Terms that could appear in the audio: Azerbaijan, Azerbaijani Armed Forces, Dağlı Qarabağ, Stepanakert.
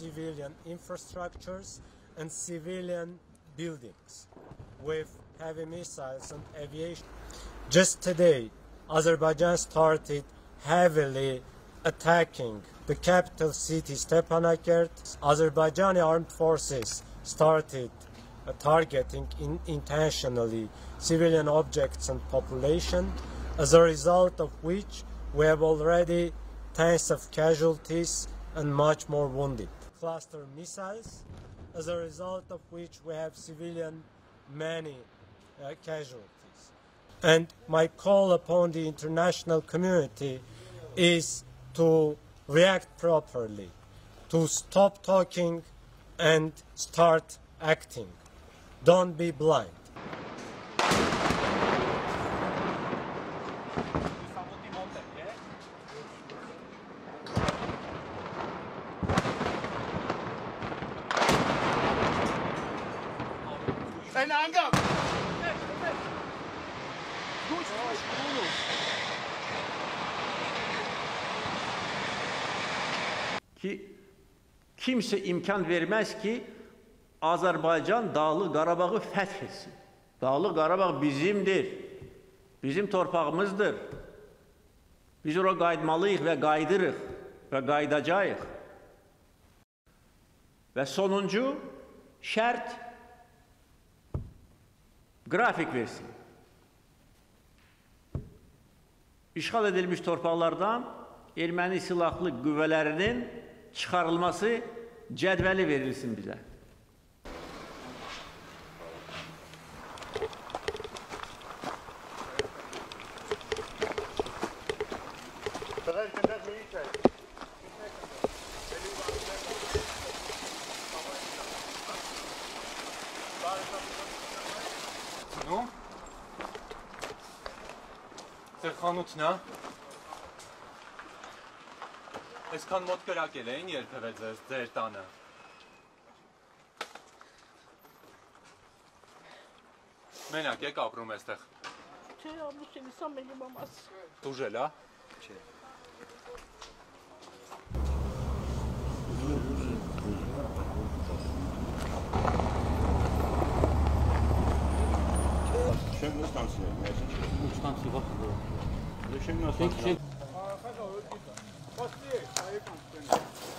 civilian infrastructures and civilian buildings with heavy missiles and aviation. Just today, Azerbaijan started heavily attacking the capital city Stepanakert. Azerbaijani Armed Forces started targeting intentionally civilian objects and population, as a result of which we have already tens of casualties and much more wounded. Cluster missiles, as a result of which we have civilian many casualties. And my call upon the international community is to react properly, to stop talking and start acting. Don't be blind. Deine Angaben! Durch, Ki kimse imkan vermez ki Azerbaycan Dağlı Qarabağ'ı fethetsin. Dağlı Qarabağ bizimdir. Bizim torpağımızdır. Biz oraya kaydmalıyıq ve kaydırıq ve kaydacağıq. Ve sonuncu şart grafik versin. İşgal edilmiş torpaqlardan Ermeni silahlı qüvvələrinin çıxarılması cədvəli verilsin bizə. Ну, Ձերխանուտն է, այսքան մոտ կրակել էին երբևէ ձեզ ձեր տանը։ Մենակ եք ապրում այստեղ։ Չէ, ամուսին եմ, ամենի մամաս։ Տուժել, հա։ Չէ։ Thank you.